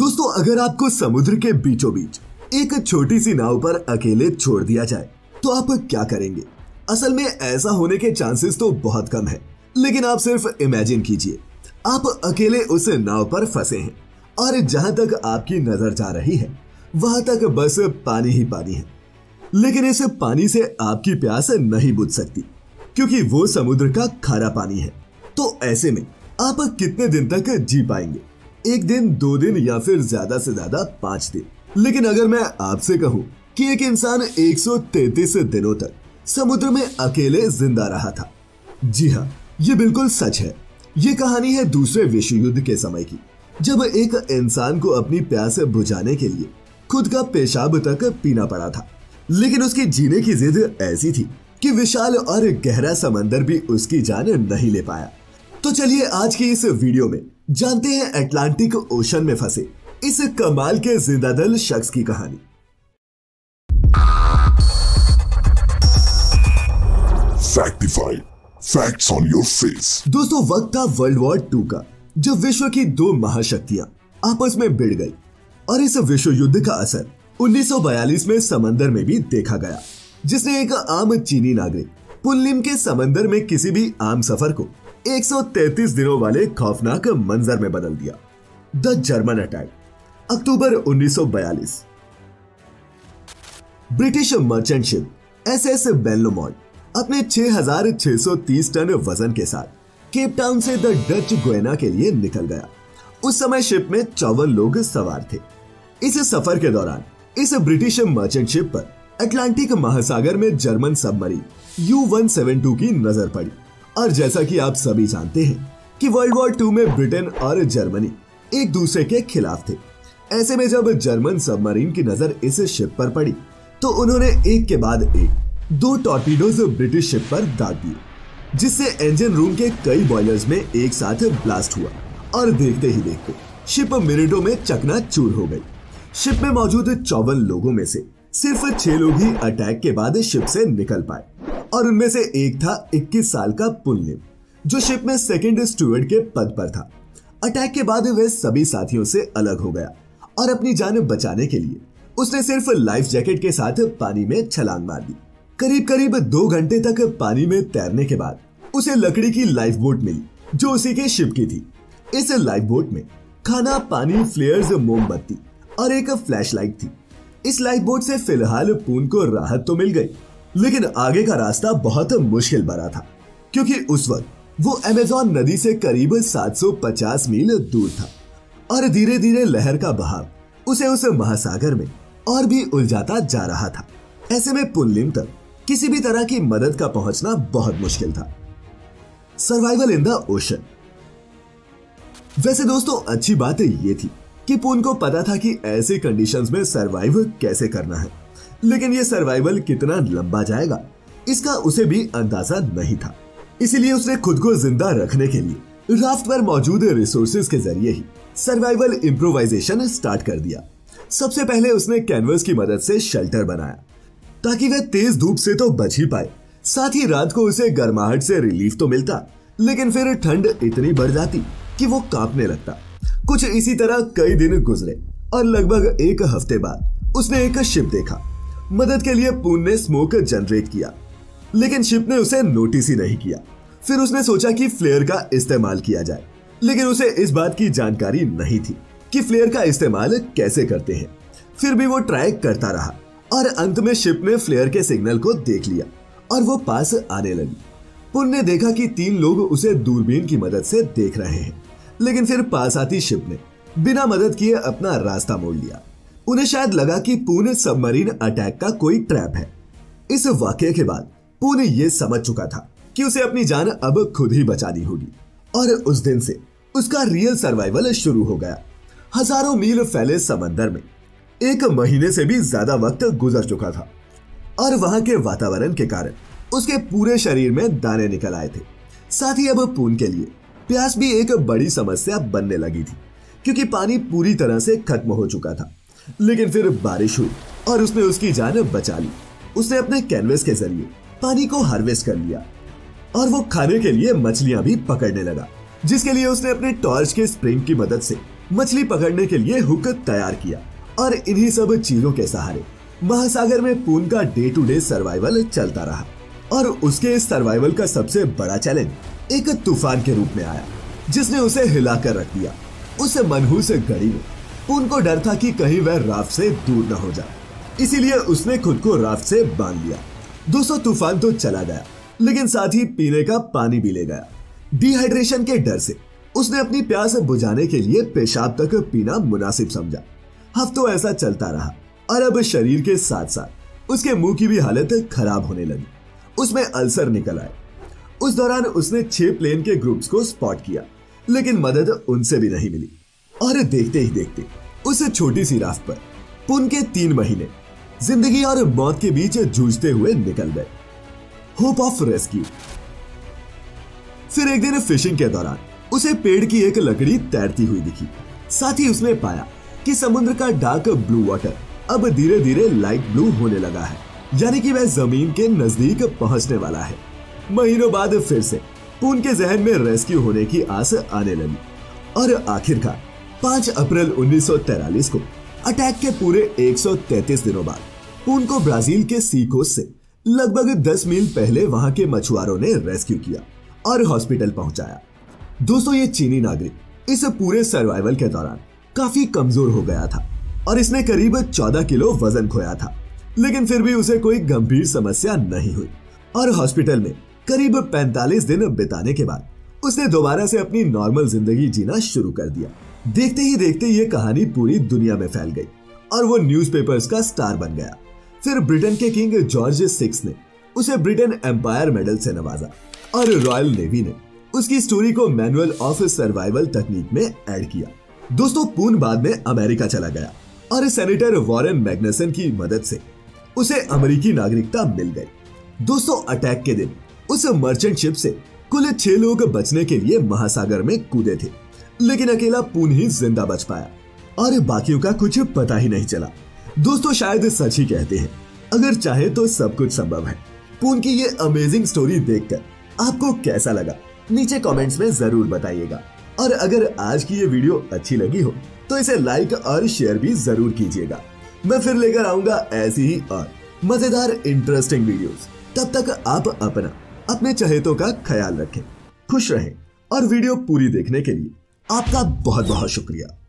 दोस्तों, अगर आपको समुद्र के बीचों बीच एक छोटी सी नाव पर अकेले छोड़ दिया जाए तो आप क्या करेंगे? असल में ऐसा होने के चांसेस तो बहुत कम है, लेकिन आप सिर्फ इमेजिन कीजिए आप अकेले उस नाव पर फंसे हैं और जहां तक आपकी नजर जा रही है वहां तक बस पानी ही पानी है। लेकिन इस पानी से आपकी प्यास नहीं बुझ सकती क्योंकि वो समुद्र का खारा पानी है। तो ऐसे में आप कितने दिन तक जी पाएंगे? एक दिन, 2 दिन या फिर ज्यादा से ज्यादा 5 दिन। लेकिन अगर मैं आपसे कहूं कि एक इंसान 133 दिनों तक समुद्र में अकेले जिंदा रहा था। जी हाँ, ये बिल्कुल सच है। ये कहानी है दूसरे विश्व युद्ध के समय की, जब एक इंसान को अपनी प्यास बुझाने के लिए खुद का पेशाब तक पीना पड़ा था। लेकिन उसकी जीने की जिद ऐसी थी कि विशाल और गहरा समंदर भी उसकी जान नहीं ले पाया। तो चलिए आज की इस वीडियो में जानते हैं अटलांटिक ओशन में फंसे इस कमाल के जिंदादिल शख्स की कहानी। Factified, facts on your face. दोस्तों, वक्त था वर्ल्ड वॉर 2 का, जब विश्व की 2 महाशक्तियां आपस में भिड़ गई और इस विश्व युद्ध का असर 1942 में समंदर में भी देखा गया, जिसने एक आम चीनी नागरिक पुन लिम के समंदर में किसी भी आम सफर को 133 दिनों वाले खौफनाक मंजर में बदल दिया। The German attack, October 1942। British merchant ship SS Belomor अपने 6630 टन वजन के साथ केप टाउन से द डच गुयाना के लिए निकल गया। उस समय शिप में 54 लोग सवार थे। इस सफर के दौरान इस ब्रिटिश मर्चेंट शिप पर अटलांटिक महासागर में जर्मन सबमरीन U-172 की नजर पड़ी। और जैसा कि आप सभी जानते हैं कि वर्ल्ड वॉर 2 में ब्रिटेन और जर्मनी एक दूसरे के खिलाफ थे। ऐसे में जब जर्मन सबमरीन की नजर इस शिप पर पड़ी तो उन्होंने एक के बाद एक 2 टॉर्पीडोज ब्रिटिश शिप पर दाग दिए, जिससे इंजन रूम के कई बॉयलर्स में एक साथ ब्लास्ट हुआ और देखते ही देखते शिप मिनटों में चकनाचूर हो गई। शिप में मौजूद 54 लोगों में से सिर्फ 6 लोग ही अटैक के बाद शिप से निकल पाए और उनमें से एक था 21 साल का पुन लिम, जो शिप में सेकंड स्टूवर्ड के पद पर था। अटैक के बाद वह सभी साथियों से अलग हो गया और अपनी जान बचाने के लिए उसने सिर्फ लाइफ जैकेट के साथ पानी में छलांग मार दी। करीब 2 घंटे तक पानी में तैरने के बाद उसे लकड़ी की लाइफ बोट मिली, जो उसी के शिप की थी। इस लाइफ बोट में खाना, पानी, फ्लेयर्स, मोमबत्ती और एक फ्लैश लाइट थी। इस लाइफ बोट से फिलहाल पून को राहत तो मिल गई, लेकिन आगे का रास्ता बहुत मुश्किल भरा था क्योंकि उस वक्त वो अमेज़न नदी से करीब 750 मील दूर था और धीरे धीरे लहर का बहाव उसे उस महासागर में और भी उलझाता जा रहा था। ऐसे में पुन लिम तक किसी भी तरह की मदद का पहुंचना बहुत मुश्किल था। Survival in the ocean. वैसे दोस्तों, अच्छी बात यह थी कि पुन को पता था कि ऐसे कंडीशंस में सर्वाइव कैसे करना है, लेकिन ये सर्वाइवल कितना लंबा जाएगा इसका उसे भी अंदाजा नहीं था। इसीलिए उसने खुद को जिंदा रखने के लिए राफ्ट पर मौजूद रिसोर्सेज के जरिए ही सर्वाइवल इम्प्रोवाइजेशन स्टार्ट कर दिया। सबसे पहले उसने कैनवस की मदद से शेल्टर बनाया ताकि वह तेज धूप से तो बच ही पाए, साथ ही रात को उसे गर्माहट से रिलीफ तो मिलता, लेकिन फिर ठंड इतनी बढ़ जाती कि वो कांपने लगता। कुछ इसी तरह कई दिन गुजरे और लगभग 1 हफ्ते बाद उसने एक शिप देखा। मदद के लिए पून ने स्मोक जनरेट किया, लेकिन शिप ने उसे नोटिस ही नहीं किया। फिर उसने सोचा कि फ्लेयर का इस्तेमाल किया जाए, लेकिन उसे इस बात की जानकारी नहीं थी कि फ्लेयर का इस्तेमाल कैसे करते हैं। फिर भी वो ट्राई करता रहा और अंत में शिप ने फ्लेयर के सिग्नल को देख लिया और वो पास आने लगी। पून ने देखा कि 3 लोग उसे दूरबीन की मदद से देख रहे हैं, लेकिन फिर पास आती शिप ने बिना मदद किए अपना रास्ता मोड़ लिया। उन्हें शायद लगा कि पून सबमरीन अटैक का कोई ट्रैप है। इस वाकये के बाद पून ये समझ चुका था कि उसे अपनी जान अब खुद ही बचानी होगी और उस दिन से उसका रियल सर्वाइवल शुरू हो गया। हजारों मील फैले समंदर में 1 महीने से भी ज्यादा वक्त गुजर चुका था और वहां के वातावरण के कारण उसके पूरे शरीर में दाने निकल आए थे। साथ ही अब पून के लिए प्यास भी एक बड़ी समस्या बनने लगी थी क्योंकि पानी पूरी तरह से खत्म हो चुका था। लेकिन फिर बारिश हुई और उसने उसकी जान बचा ली। उसने अपने कैनवस के जरिए पानी को हार्वेस्ट कर लिया और वो खाने के लिए मछलियां भी पकड़ने लगा, जिसके लिए उसने अपने टॉर्च के स्प्रिंग की मदद से मछली पकड़ने के लिए हुक तैयार किया और इन्हीं सब चीजों के सहारे महासागर में पून का डे टू डे सर्वाइवल चलता रहा। और उसके इस सर्वाइवल का सबसे बड़ा चैलेंज एक तूफान के रूप में आया जिसने उसे हिलाकर रख दिया। उस मनहूस घड़ी में पून को डर था कि कहीं वह राफ्ट से दूर न हो जाए, इसीलिए उसने खुद को राफ्ट से बांध लिया। 200 तूफान तो चला गया लेकिन साथ ही पीने का पानी भी ले गया। डिहाइड्रेशन के डर से उसने अपनी प्यास बुझाने के लिए पेशाब तक पीना मुनासिब समझा। हफ्तों ऐसा चलता रहा और अब शरीर के साथ साथ उसके मुंह की भी हालत खराब होने लगी। उसमें अल्सर निकल आए। उस दौरान उसने 6 प्लेन के ग्रुप्स को स्पॉट किया लेकिन मदद उनसे भी नहीं मिली। और देखते ही देखते उस छोटी सी राफ्ट पर पून के 3 महीने जिंदगी और मौत के बीच जूझते हुए निकल गए। Hope of rescue. फिर एक दिन फिशिंग के दौरान उसे पेड़ की एक लकड़ी तैरती हुई दिखी। साथ ही उसने पाया कि समुद्र का डार्क ब्लू वाटर अब धीरे धीरे लाइट ब्लू होने लगा है, यानी कि वह जमीन के नजदीक पहुंचने वाला है। महीनों बाद फिर से पून के जहन में रेस्क्यू होने की आस आने लगी और आखिरकार 5 अप्रैल 1943 को अटैक के पूरे 133 दिनों बाद पून को ब्राजील के सी कोस्ट से लगभग 10 मील पहले वहां के मछुआरों ने रेस्क्यू किया और हॉस्पिटल पहुंचाया। दोस्तों, ये चीनी नागरिक इस पूरे सर्वाइवल के दौरान काफी कमजोर हो गया था और इसने करीब 14 किलो वजन खोया था, लेकिन फिर भी उसे कोई गंभीर समस्या नहीं हुई और हॉस्पिटल में करीब 45 दिन बिताने के बाद उसने दोबारा से अपनी नॉर्मल जिंदगी जीना शुरू कर दिया। देखते ही देखते ये कहानी पूरी दुनिया में फैल गई और वो न्यूज़पेपर्स का स्टार बन गया। फिर ब्रिटेन के किंग जॉर्ज VI ने उसे ब्रिटेन एम्पायर मेडल से नवाजा और रॉयल नेवी ने उसकी स्टोरी को मैनुअल ऑफ सर्वाइवल तकनीक में ऐड किया। दोस्तों, पून बाद में अमेरिका चला गया और सेनेटर वॉरेन मैग्नसन की मदद से उसे अमेरिकी नागरिकता मिल गई। दोस्तों, अटैक के दिन उस मर्चेंट शिप से कुल 6 लोग बचने के लिए महासागर में कूदे थे, लेकिन अकेला पून ही जिंदा बच पाया और बाकियों का कुछ पता ही नहीं चला। दोस्तों, शायद सच ही कहते हैं, अगर चाहे तो सब कुछ संभव है। पून की ये अमेजिंग स्टोरी देखकर आपको कैसा लगा नीचे कमेंट्स में जरूर बताइएगा। और अगर आज की ये वीडियो अच्छी लगी हो तो इसे लाइक और शेयर भी जरूर कीजिएगा। मैं फिर लेकर आऊंगा ऐसी ही और मजेदार इंटरेस्टिंग वीडियोस। तब तक आप अपना अपने चहेतों का ख्याल रखें, खुश रहें और वीडियो पूरी देखने के लिए आपका बहुत बहुत शुक्रिया।